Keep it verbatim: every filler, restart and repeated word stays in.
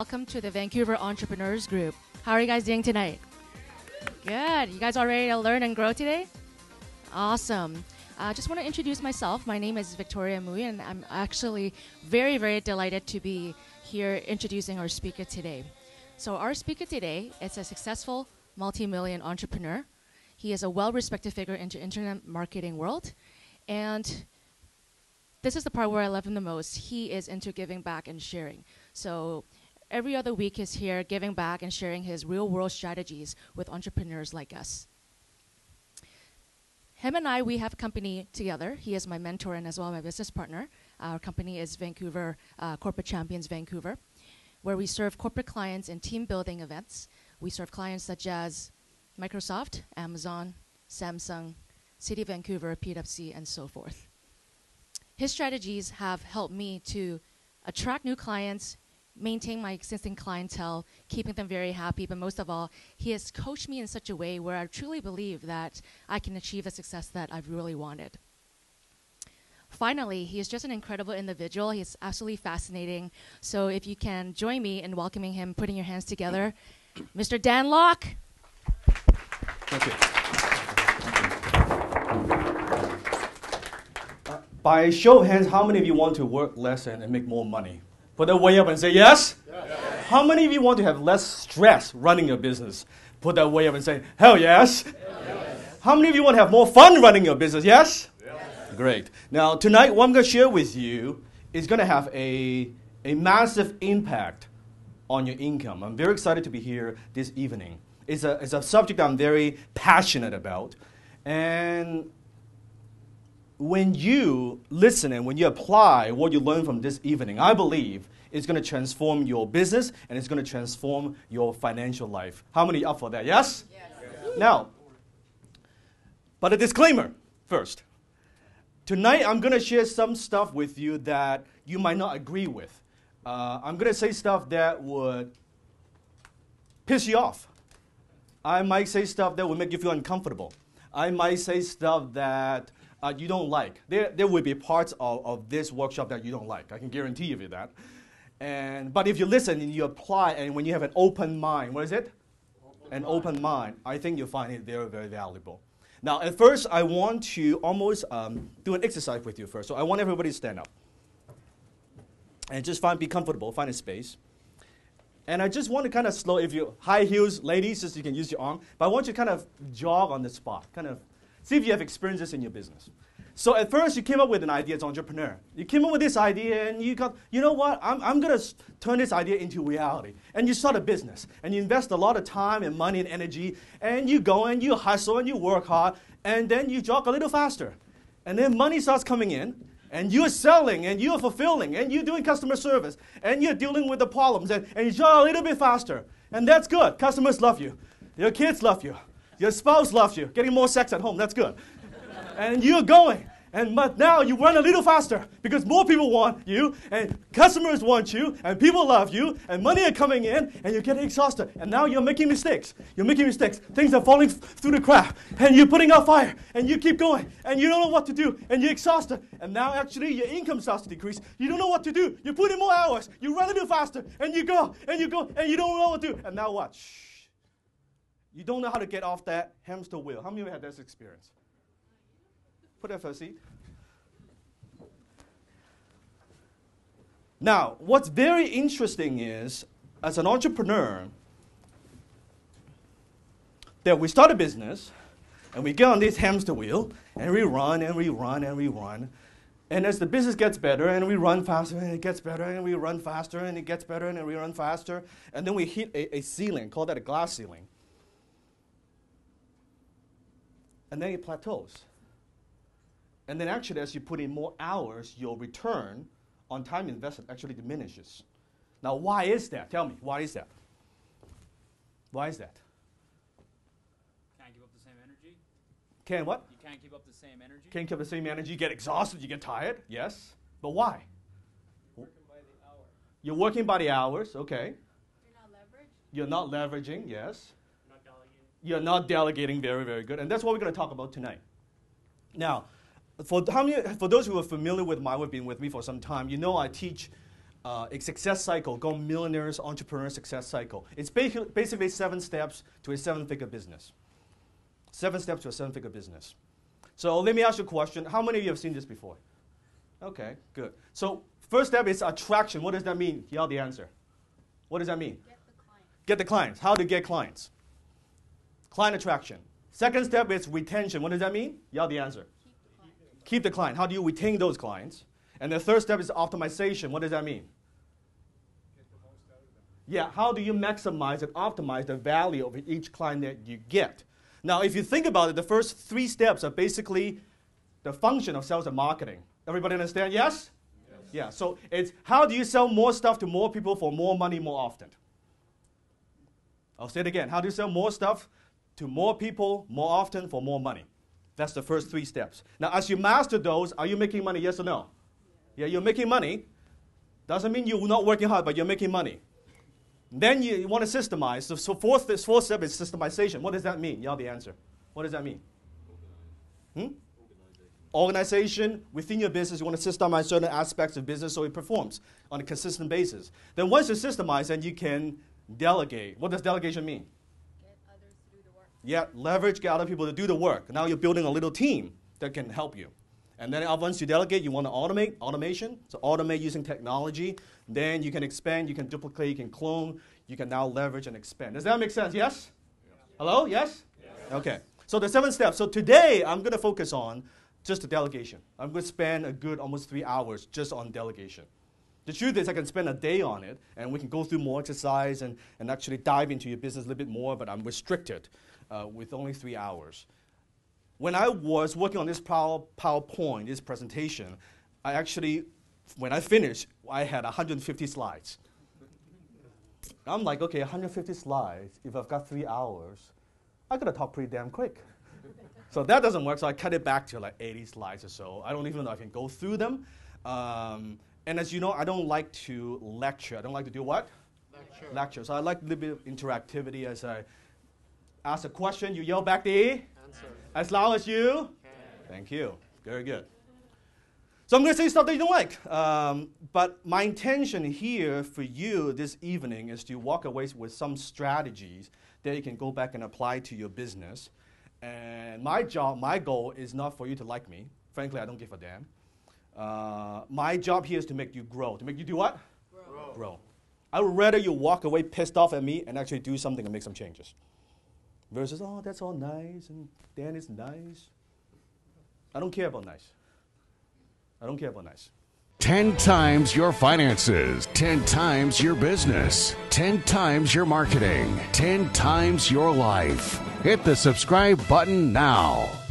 Welcome to the Vancouver Entrepreneurs Group. How are you guys doing tonight? Good. You guys all ready to learn and grow today? Awesome. I uh, just want to introduce myself. My name is Victoria Mui, and I'm actually very, very delighted to be here introducing our speaker today. So our speaker today is a successful multi-million entrepreneur. He is a well-respected figure in the internet marketing world, and this is the part where I love him the most. He is into giving back and sharing. So every other week he's here giving back and sharing his real-world strategies with entrepreneurs like us. Him and I, we have a company together. He is my mentor and as well my business partner. Our company is Vancouver uh, Corporate Champions Vancouver, where we serve corporate clients in team-building events. We serve clients such as Microsoft, Amazon, Samsung, City of Vancouver, P W C, and so forth. His strategies have helped me to attract new clients, maintain my existing clientele, keeping them very happy, but most of all, he has coached me in such a way where I truly believe that I can achieve the success that I've really wanted. Finally, he is just an incredible individual. He's absolutely fascinating. So if you can join me in welcoming him, putting your hands together, Mister Dan Lok. Thank you. Uh, by show of hands, how many of you want to work less and, and make more money? Put that way up and say yes? Yes. How many of you want to have less stress running your business? Put that way up and say, hell yes. Yes. How many of you want to have more fun running your business? Yes? Yes. Great. Now, tonight, what I'm going to share with you is going to have a, a massive impact on your income. I'm very excited to be here this evening. It's a, it's a subject that I'm very passionate about. And when you listen and when you apply what you learn from this evening, I believe it's going to transform your business and it's going to transform your financial life. How many are up for that? Yes? Yes. Yes. Now, but a disclaimer first. Tonight I'm going to share some stuff with you that you might not agree with. Uh, I'm going to say stuff that would piss you off. I might say stuff that would make you feel uncomfortable. I might say stuff that Uh, you don't like. There, there will be parts of, of this workshop that you don't like. I can guarantee you that. And, but if you listen and you apply, and when you have an open mind, what is it? Open an mind. open mind, I think you'll find it very, very valuable. Now, at first, I want to almost um, do an exercise with you first. So I want everybody to stand up. And just find, be comfortable, find a space. And I just want to kind of slow, if you, high heels, ladies, just you can use your arm. But I want you to kind of jog on the spot, kind of. See if you have experiences in your business. So at first, you came up with an idea as an entrepreneur. You came up with this idea, and you got, you know what? I'm, I'm going to turn this idea into reality. And you start a business, and you invest a lot of time and money and energy, and you go, and you hustle, and you work hard, and then you jog a little faster. And then money starts coming in, and you're selling, and you're fulfilling, and you're doing customer service, and you're dealing with the problems, and, and you jog a little bit faster. And that's good. Customers love you. Your kids love you. Your spouse loves you. Getting more sex at home, that's good. And you're going. And but now you run a little faster because more people want you, and customers want you, and people love you, and money are coming in, and you're getting exhausted. And now you're making mistakes. You're making mistakes. Things are falling through the crack, and you're putting out fire, and you keep going, and you don't know what to do, and you're exhausted. And now actually your income starts to decrease. You don't know what to do. You put in more hours. You run a little faster, and you go, and you go, and you don't know what to do. And now what? Shh. You don't know how to get off that hamster wheel. How many of you have this experience? Put that for a seat. Now, what's very interesting is, as an entrepreneur, that we start a business, and we get on this hamster wheel, and we run, and we run, and we run. And as the business gets better, and we run faster, and it gets better, and we run faster, and it gets better, and we run faster, and then we hit a, a ceiling, call that a glass ceiling. And then it plateaus. And then actually, as you put in more hours, your return on time invested actually diminishes. Now, why is that? Tell me, why is that? Why is that? Can't keep up the same energy. Can what? You can't keep up the same energy. Can't keep up the same energy. You get exhausted, you get tired, yes. But why? You're working by the hour. You're working by the hours, okay. You're not leveraging. You're not leveraging, yes. You're not delegating, very, very good. And that's what we're going to talk about tonight. Now, for, how many, for those who are familiar with my work, been with me for some time, you know I teach uh, a success cycle called Millionaire's Entrepreneur's Success Cycle. It's basically, basically seven steps to a seven-figure business. Seven steps to a seven-figure business. So let me ask you a question. How many of you have seen this before? Okay, good. So first step is attraction. What does that mean? You have the answer. What does that mean? Get the clients. Get the clients. How to get clients. Client attraction. Second step is retention. What does that mean? You have the answer. Keep the client. How do you retain those clients? And the third step is optimization. What does that mean? Get the most out of them. Yeah, how do you maximize and optimize the value of each client that you get? Now, if you think about it, the first three steps are basically the function of sales and marketing. Everybody understand? Yes? Yes. Yeah, so it's how do you sell more stuff to more people for more money more often? I'll say it again. How do you sell more stuff to more people more often for more money? That's the first three steps. Now, as you master those, are you making money, yes or no? Yeah, you're making money. Doesn't mean you're not working hard, but you're making money. Then you, you want to systemize. So, so fourth, this fourth step is systemization. What does that mean? You have the answer. What does that mean? Organize. Hmm? Organization. Organization. Within your business, you want to systemize certain aspects of business so it performs on a consistent basis. Then once you systemize, then you can delegate. What does delegation mean? Yeah, leverage, get other people to do the work. Now you're building a little team that can help you. And then once you delegate, you want to automate, automation. So automate using technology. Then you can expand, you can duplicate, you can clone. You can now leverage and expand. Does that make sense? Yes? Yeah. Hello? Yes? Yeah. Okay. So the seven steps. So today I'm going to focus on just the delegation. I'm going to spend a good almost three hours just on delegation. The truth is I can spend a day on it, and we can go through more exercise and, and actually dive into your business a little bit more, but I'm restricted. Uh, with only three hours. When I was working on this power, PowerPoint, this presentation, I actually, when I finished, I had one hundred fifty slides. I'm like, okay, one hundred fifty slides, if I've got three hours, I gotta talk pretty damn quick. So that doesn't work, so I cut it back to like eighty slides or so. I don't even know I can go through them. Um, and as you know, I don't like to lecture. I don't like to do what? Lecture. Lecture. So I like a little bit of interactivity as I ask a question, you yell back the answer. As loud as you can. Thank you. Very good. So I'm going to say stuff that you don't like. Um, but my intention here for you this evening is to walk away with some strategies that you can go back and apply to your business. And my job, my goal is not for you to like me. Frankly, I don't give a damn. Uh, my job here is to make you grow. To make you do what? Grow. Grow. I would rather you walk away pissed off at me and actually do something and make some changes. Versus, oh, that's all nice, and Dan is nice. I don't care about nice. I don't care about nice. ten times your finances, ten times your business, ten times your marketing, ten times your life. Hit the subscribe button now.